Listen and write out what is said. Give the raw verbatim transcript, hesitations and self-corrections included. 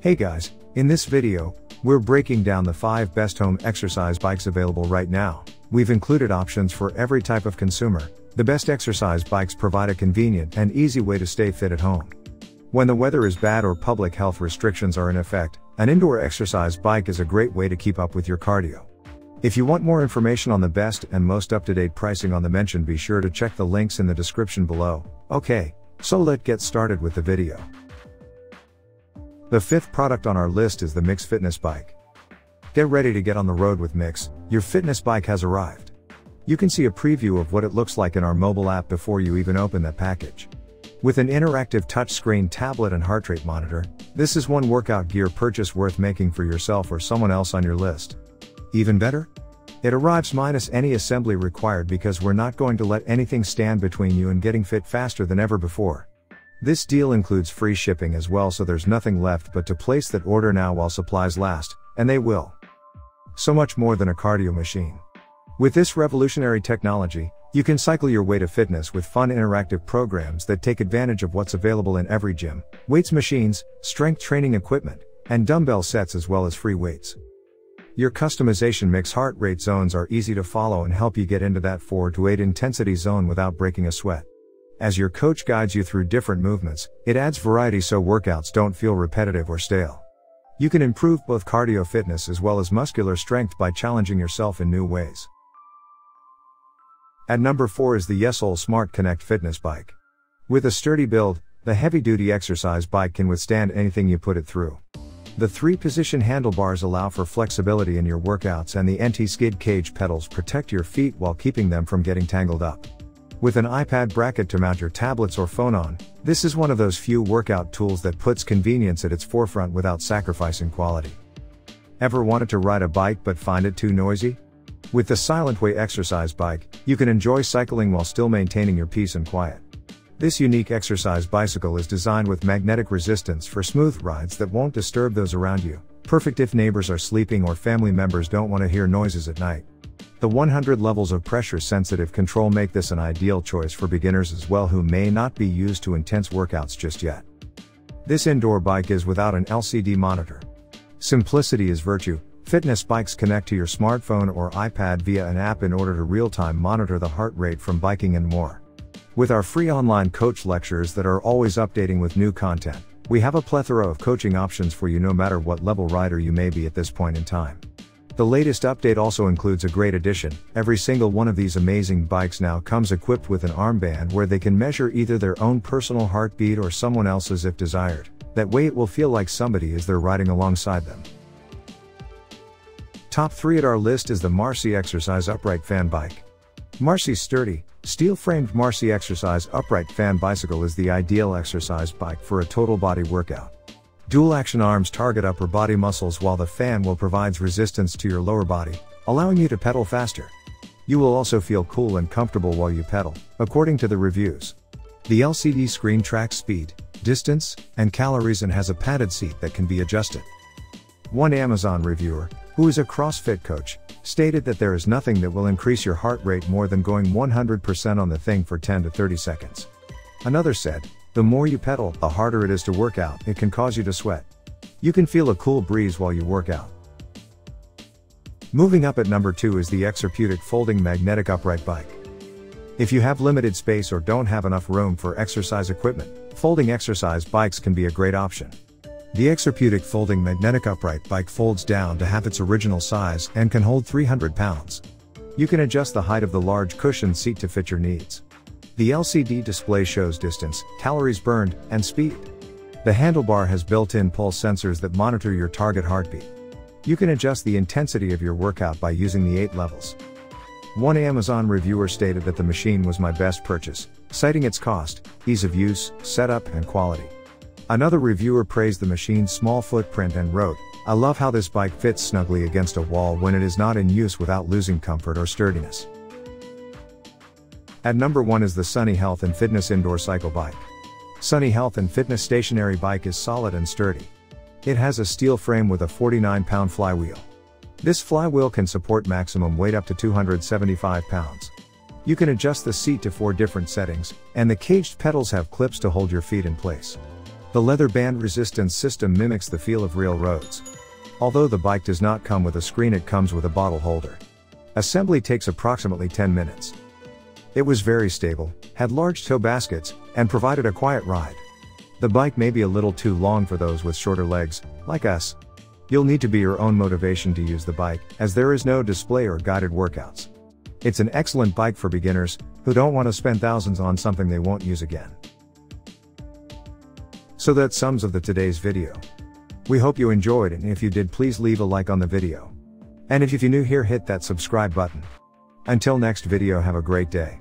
Hey guys, in this video, we're breaking down the five best home exercise bikes available right now. We've included options for every type of consumer. The best exercise bikes provide a convenient and easy way to stay fit at home. When the weather is bad or public health restrictions are in effect, an indoor exercise bike is a great way to keep up with your cardio. If you want more information on the best and most up-to-date pricing on the mention, be sure to check the links in the description below. Okay, so let's get started with the video. The fifth product on our list is the MYX Fitness Bike. Get ready to get on the road with MYX, your fitness bike has arrived. You can see a preview of what it looks like in our mobile app before you even open the package. With an interactive touchscreen tablet and heart rate monitor, this is one workout gear purchase worth making for yourself or someone else on your list. Even better? It arrives minus any assembly required because we're not going to let anything stand between you and getting fit faster than ever before. This deal includes free shipping as well, so there's nothing left but to place that order now while supplies last, and they will. So much more than a cardio machine. With this revolutionary technology, you can cycle your way to fitness with fun interactive programs that take advantage of what's available in every gym, weights machines, strength training equipment, and dumbbell sets, as well as free weights. Your customization MYX heart rate zones are easy to follow and help you get into that four to eight intensity zone without breaking a sweat. As your coach guides you through different movements, it adds variety so workouts don't feel repetitive or stale. You can improve both cardio fitness as well as muscular strength by challenging yourself in new ways. At number four is the YESOUL Smart Connect Fitness Bike. With a sturdy build, the heavy-duty exercise bike can withstand anything you put it through. The three-position handlebars allow for flexibility in your workouts, and the anti-skid cage pedals protect your feet while keeping them from getting tangled up. With an iPad bracket to mount your tablets or phone on, this is one of those few workout tools that puts convenience at its forefront without sacrificing quality. Ever wanted to ride a bike but find it too noisy? With the Silent Way exercise bike, you can enjoy cycling while still maintaining your peace and quiet. This unique exercise bicycle is designed with magnetic resistance for smooth rides that won't disturb those around you, perfect if neighbors are sleeping or family members don't want to hear noises at night. The one hundred levels of pressure-sensitive control make this an ideal choice for beginners as well, who may not be used to intense workouts just yet. This indoor bike is without an L C D monitor. Simplicity is virtue. Fitness bikes connect to your smartphone or iPad via an app in order to real-time monitor the heart rate from biking and more. With our free online coach lectures that are always updating with new content, we have a plethora of coaching options for you no matter what level rider you may be at this point in time. The latest update also includes a great addition. Every single one of these amazing bikes now comes equipped with an armband where they can measure either their own personal heartbeat or someone else's if desired. That way it will feel like somebody is there riding alongside them. Top three at our list is the Marcy Exercise Upright Fan Bike. Marcy's sturdy, steel-framed Marcy Exercise Upright Fan Bicycle is the ideal exercise bike for a total body workout. Dual-action arms target upper body muscles while the fan will provides resistance to your lower body, allowing you to pedal faster. You will also feel cool and comfortable while you pedal, according to the reviews. The L C D screen tracks speed, distance, and calories and has a padded seat that can be adjusted. One Amazon reviewer, who is a CrossFit coach, stated that there is nothing that will increase your heart rate more than going one hundred percent on the thing for ten to thirty seconds. Another said, the more you pedal, the harder it is to work out. It can cause you to sweat. You can feel a cool breeze while you work out. Moving up at number two is the Exerpeutic Folding Magnetic Upright Bike. If you have limited space or don't have enough room for exercise equipment, folding exercise bikes can be a great option. The Exerpeutic Folding Magnetic Upright Bike folds down to half its original size and can hold three hundred pounds. You can adjust the height of the large cushioned seat to fit your needs. The L C D display shows distance, calories burned, and speed. The handlebar has built-in pulse sensors that monitor your target heartbeat. You can adjust the intensity of your workout by using the eight levels. One Amazon reviewer stated that the machine was my best purchase, citing its cost, ease of use, setup, and quality. Another reviewer praised the machine's small footprint and wrote, "I love how this bike fits snugly against a wall when it is not in use without losing comfort or sturdiness." At number one is the Sunny Health and Fitness Indoor Cycle Bike. Sunny Health and Fitness stationary bike is solid and sturdy. It has a steel frame with a forty-nine pound flywheel. This flywheel can support maximum weight up to two hundred seventy-five pounds. You can adjust the seat to four different settings, and the caged pedals have clips to hold your feet in place. The leather band resistance system mimics the feel of real roads. Although the bike does not come with a screen, it comes with a bottle holder. Assembly takes approximately ten minutes. It was very stable, had large toe baskets, and provided a quiet ride. The bike may be a little too long for those with shorter legs, like us. You'll need to be your own motivation to use the bike, as there is no display or guided workouts. It's an excellent bike for beginners, who don't want to spend thousands on something they won't use again. So that sums up the today's video. We hope you enjoyed, and if you did, please leave a like on the video. And if you're new here, hit that subscribe button. Until next video, have a great day.